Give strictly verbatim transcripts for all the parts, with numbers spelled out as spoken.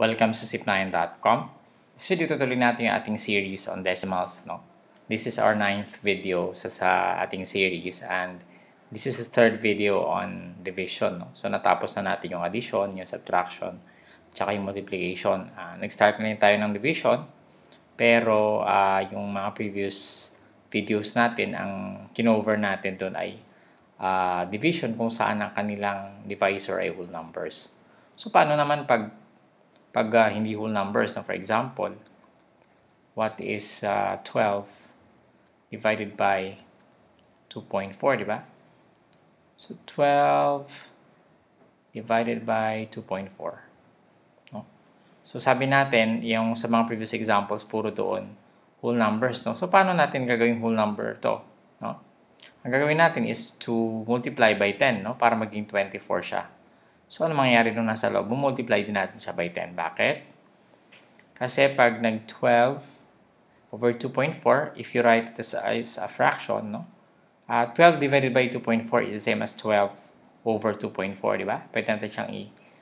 Welcome sa S I P nine dot com. This video, tutuloy natin yung ating series on decimals. No? This is our ninth video sa, sa ating series and this is the third video on division. No? So, natapos na natin yung addition, yung subtraction, tsaka yung multiplication. Uh, Nag-start na tayo ng division, pero uh, yung mga previous videos natin, ang kinover natin doon ay uh, division kung saan ang kanilang divisor ay whole numbers. So, paano naman pag Pag uh, hindi whole numbers, for example, what is uh, twelve divided by two point four, diba? So, twelve divided by two point four. No? So, sabi natin, yung sa mga previous examples, puro doon, whole numbers. No? So, paano natin gagawin whole number to? No? Ang gagawin natin is to multiply by ten, no? Para maging twenty-four siya. So, ano mangyayari nung nasa loob? Multiply din natin siya by ten. Bakit? Kasi pag nag-twelve over two point four, if you write it as, as a fraction, no? Uh, twelve divided by two point four is the same as twelve over two point four, di ba? Pwede natin siyang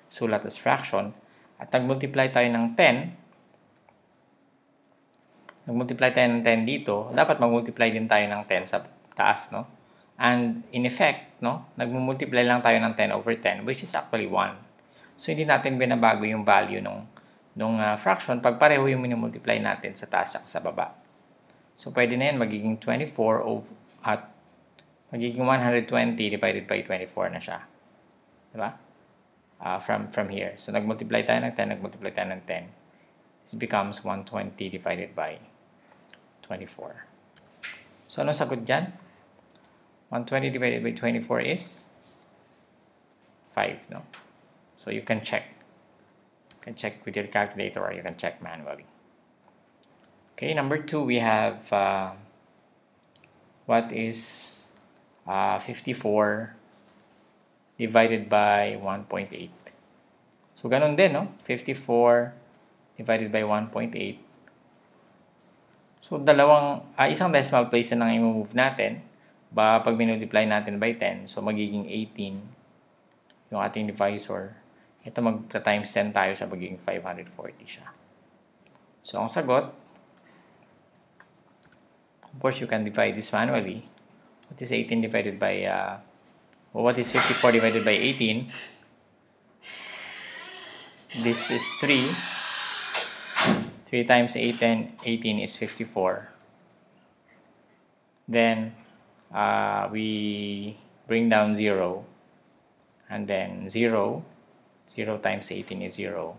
isulat as fraction. At nag-multiply tayo ng ten. Nag-multiply tayo ng ten dito. Dapat mag-multiply din tayo ng ten sa taas, no? And in effect, no, nagmumultiply lang tayo ng ten over ten, which is actually one. So, hindi natin binabago yung value nung, nung uh, fraction pag pareho yung minumultiply natin sa taas at sa baba. So, pwede na yan magiging twenty-four over, at magiging one hundred twenty divided by twenty-four na siya. Diba? Uh, from, from here. So, nagmultiply tayo ng ten, nagmultiply tayo ng ten. This becomes one hundred twenty divided by twenty-four. So, anong sagot dyan? one hundred twenty divided by twenty-four is five, no? So you can check. You can check with your calculator or you can check manually. Okay, number two, we have uh, what is uh, fifty-four divided by one point eight. So ganun din, no? fifty-four divided by one point eight. So dalawang, uh, isang decimal place na nang i-move natin. Ba, pag minultiply natin by ten, so magiging eighteen yung ating divisor. Ito magta-times ten tayo sa magiging five hundred forty siya. So, ang sagot, of course, you can divide this manually. What is eighteen divided by, uh, well, what is fifty-four divided by eighteen? This is three. three times eight, ten, eighteen is fifty-four. Then, Uh, we bring down zero, and then zero, zero times eighteen is zero.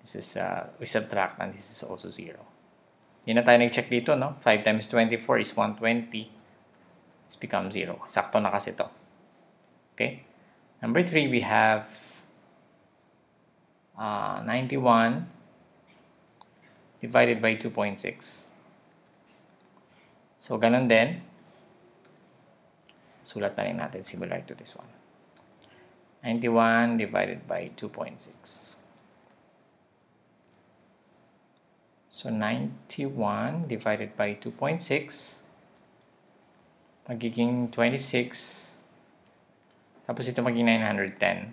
This is, uh, we subtract, and this is also zero. Yun na tayo nag-check dito, no? five times twenty-four is one hundred twenty. This becomes zero. Sakto na kasi ito. Okay? Number three, we have uh, ninety-one divided by two point six. So, ganun din. Sulat na rin natin similar to this one. ninety-one divided by two point six. So, ninety-one divided by two point six. Magiging twenty-six. Tapos ito magiging nine hundred ten.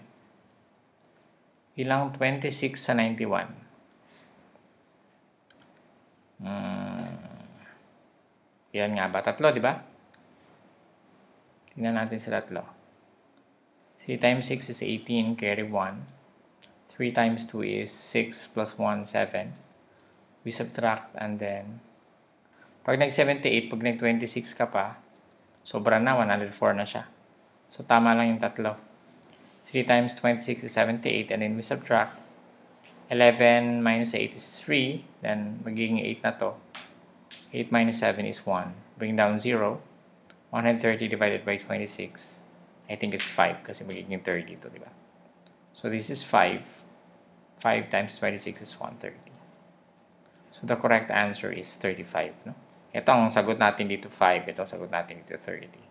Ilang twenty-six sa ninety-one? Hmm. Ilan nga ba? Tatlo, di ba? Tingnan natin sa tatlo. three times six is eighteen, carry one. three times two is six plus one, seven. We subtract and then, pag nag-seventy-eight, pag nag-twenty-six ka pa, sobra na, one hundred four na siya. So, tama lang yung tatlo. three times twenty-six is seventy-eight and then we subtract. eleven minus eight is three, then magiging eight na to. eight minus seven is one. Bring down zero. one hundred thirty divided by twenty-six, I think it's five kasi magiging thirty ito, diba? So, this is five. five times twenty-six is one hundred thirty. So, the correct answer is thirty-five, no? Ito ang sagot natin dito, five. Ito ang sagot natin dito, thirty.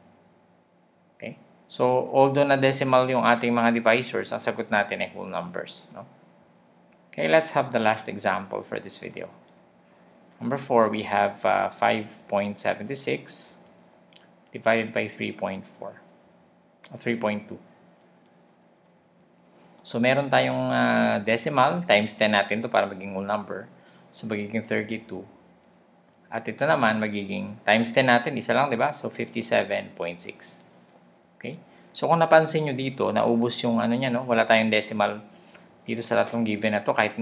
Okay? So, although na decimal yung ating mga divisors, ang sagot natin ay whole numbers, no? Okay, let's have the last example for this video. Number four, we have uh, five point seven six. Divided by three point four or three point two. So, meron tayong uh, decimal, times ten natin to para maging whole number. So, magiging thirty-two. At ito naman, magiging times ten natin, isa lang, diba? So, fifty-seven point six. Okay? So, kung napansin nyo dito, naubos yung ano niya, no? Wala tayong decimal dito sa tatlong given na to. Kahit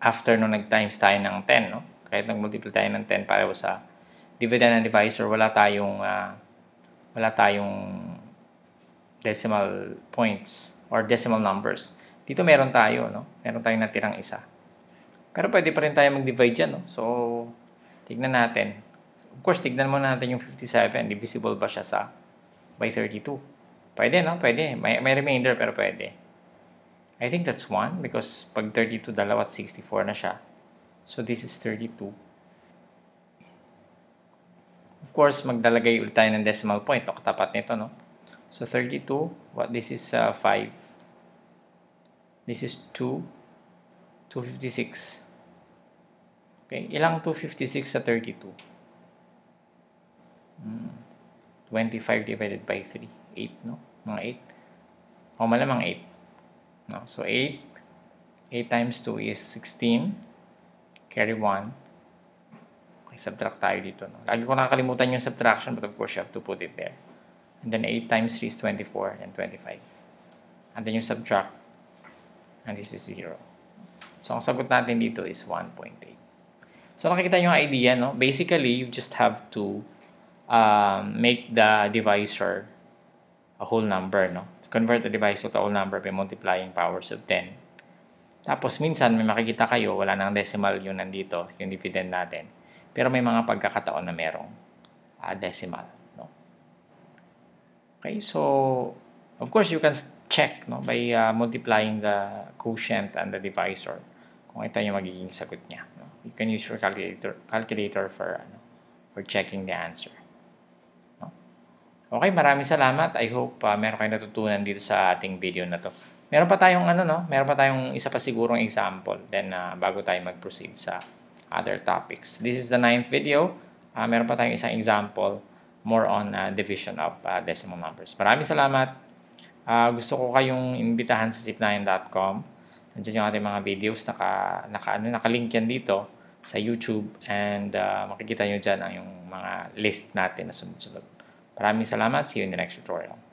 after nung nag-times tayo ng ten, no? Kahit nag-multiply tayo ng ten pareho sa dividend and divisor, wala tayong, uh, wala tayong decimal points or decimal numbers. Dito meron tayo, no? Meron tayong natirang isa. Pero pwede pa rin tayo mag-divide dyan, no? So, tignan natin. Of course, tignan muna natin yung fifty-seven. Divisible ba siya sa by thirty-two? Pwede, no? Pwede. May, may remainder, pero pwede. I think that's one because pag thirty-two, dalawa at sixty-four na siya. So, this is thirty-two. Of course, magdalagay ulit tayo ng decimal point. O, katapat nito, no? So, thirty-two, what, this is uh, five. This is two. two fifty-six. Okay, ilang two fifty-six sa thirty-two? Hmm. twenty-five divided by three. eight, no? Mga eight. O, malamang eight. No? So, eight. eight times two is sixteen. Carry one. Okay, subtract tayo dito. No? Lagi ko nakakalimutan yung subtraction, but of course, you have to put it there. And then eight times three is twenty-four and twenty-five. And then you subtract. And this is zero. So, ang sagot natin dito is one point eight. So, nakikita nyo yung idea, no? Basically, you just have to um, make the divisor a whole number, no? Convert the divisor to a whole number by multiplying powers of ten. Tapos, minsan, may makikita kayo, wala nang decimal yun nandito, yung dividend natin. Pero may mga pagkakataon na merong uh, decimal. Okay, so, of course, you can check, no, by uh, multiplying the quotient and the divisor kung ito yung magiging sagot niya. No? You can use your calculator, calculator for, ano, for checking the answer. No? Okay, maraming salamat. I hope uh, meron kayong natutunan dito sa ating video na to. Meron pa tayong, ano, no? Meron pa tayong isa pa sigurong example then uh, bago tayo mag-proceed sa other topics. This is the ninth video. Uh, meron pa tayong isang example more on uh, division of uh, decimal numbers. Maraming salamat. Uh, gusto ko kayong imbitahan sa S I P nine dot com. Nandiyan yung ating mga videos. Naka, naka, ano, nakalink yan dito sa YouTube and uh, makikita nyo dyan ang yung mga list natin na sunod-sunod. Maraming salamat. See you in the next tutorial.